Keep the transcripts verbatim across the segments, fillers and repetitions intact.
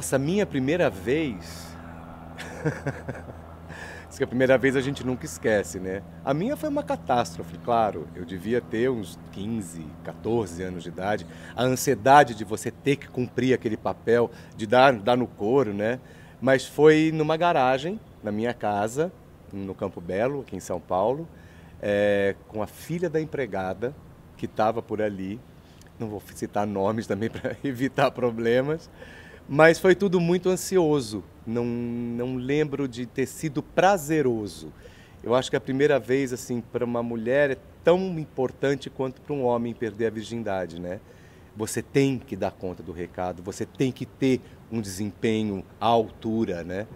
nossa, minha primeira vez... Diz que a primeira vez a gente nunca esquece, né? A minha foi uma catástrofe, claro. Eu devia ter uns quinze, quatorze anos de idade. A ansiedade de você ter que cumprir aquele papel, de dar, dar no couro, né? Mas foi numa garagem, na minha casa, no Campo Belo, aqui em São Paulo, é, com a filha da empregada, que estava por ali. Não vou citar nomes também para evitar problemas. Mas foi tudo muito ansioso. Não, não lembro de ter sido prazeroso. Eu acho que a primeira vez, assim, para uma mulher é tão importante quanto para um homem perder a virgindade, né? Você tem que dar conta do recado, você tem que ter um desempenho à altura, né?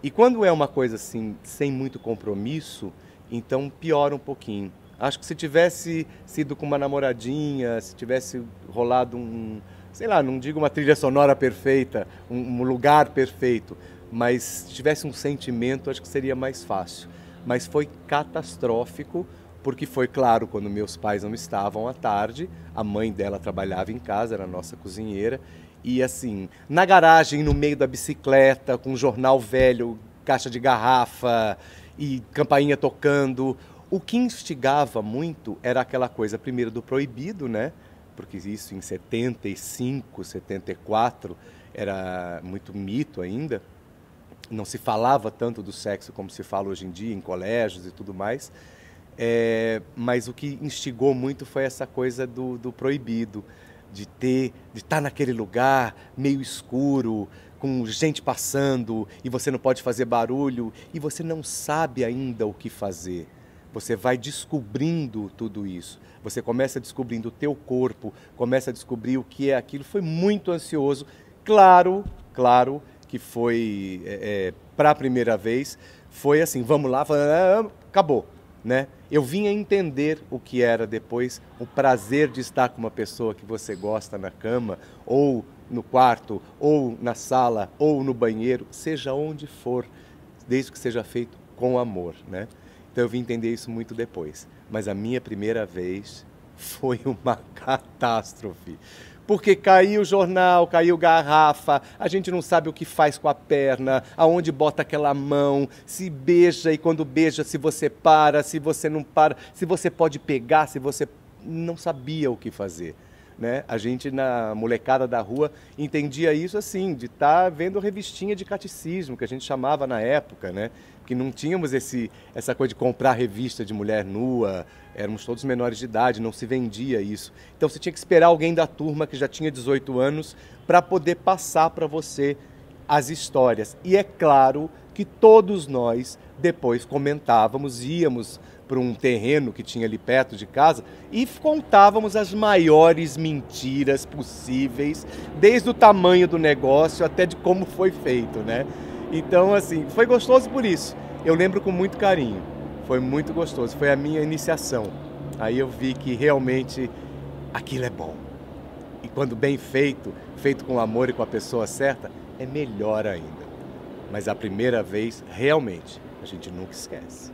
E quando é uma coisa assim, sem muito compromisso, então piora um pouquinho. Acho que se tivesse sido com uma namoradinha, se tivesse rolado um... sei lá, não digo uma trilha sonora perfeita, um lugar perfeito, mas se tivesse um sentimento, acho que seria mais fácil. Mas foi catastrófico, porque foi claro, quando meus pais não estavam à tarde, a mãe dela trabalhava em casa, era nossa cozinheira, e assim, na garagem, no meio da bicicleta, com um jornal velho, caixa de garrafa e campainha tocando, o que instigava muito era aquela coisa, primeiro, do proibido, né? Porque isso em setenta e cinco, setenta e quatro era muito mito ainda, não se falava tanto do sexo como se fala hoje em dia, em colégios e tudo mais, é, mas o que instigou muito foi essa coisa do, do proibido, de ter, de estar naquele lugar meio escuro, com gente passando e você não pode fazer barulho e você não sabe ainda o que fazer. Você vai descobrindo tudo isso. Você começa descobrindo o teu corpo, começa a descobrir o que é aquilo. Foi muito ansioso. Claro, claro que foi é, é, para a primeira vez. Foi assim, vamos lá, falando, ah, acabou, né? Eu vim a entender o que era depois o prazer de estar com uma pessoa que você gosta na cama, ou no quarto, ou na sala, ou no banheiro, seja onde for, desde que seja feito com amor, né? Então eu vim entender isso muito depois. Mas a minha primeira vez foi uma catástrofe. Porque caiu o jornal, caiu garrafa, a gente não sabe o que faz com a perna, aonde bota aquela mão, se beija e quando beija, se você para, se você não para, se você pode pegar, se você não sabia o que fazer. Né? A gente, na molecada da rua, entendia isso assim, de estar vendo revistinha de catecismo, que a gente chamava na época, né? Porque não tínhamos esse, essa coisa de comprar revista de mulher nua, éramos todos menores de idade, não se vendia isso. Então você tinha que esperar alguém da turma que já tinha dezoito anos para poder passar para você as histórias. E é claro que todos nós depois comentávamos, íamos para um terreno que tinha ali perto de casa e contávamos as maiores mentiras possíveis, desde o tamanho do negócio até de como foi feito, né? Então, assim, foi gostoso por isso. Eu lembro com muito carinho, foi muito gostoso, foi a minha iniciação. Aí eu vi que realmente aquilo é bom. E quando bem feito, feito com amor e com a pessoa certa, é melhor ainda. Mas a primeira vez, realmente, a gente nunca esquece.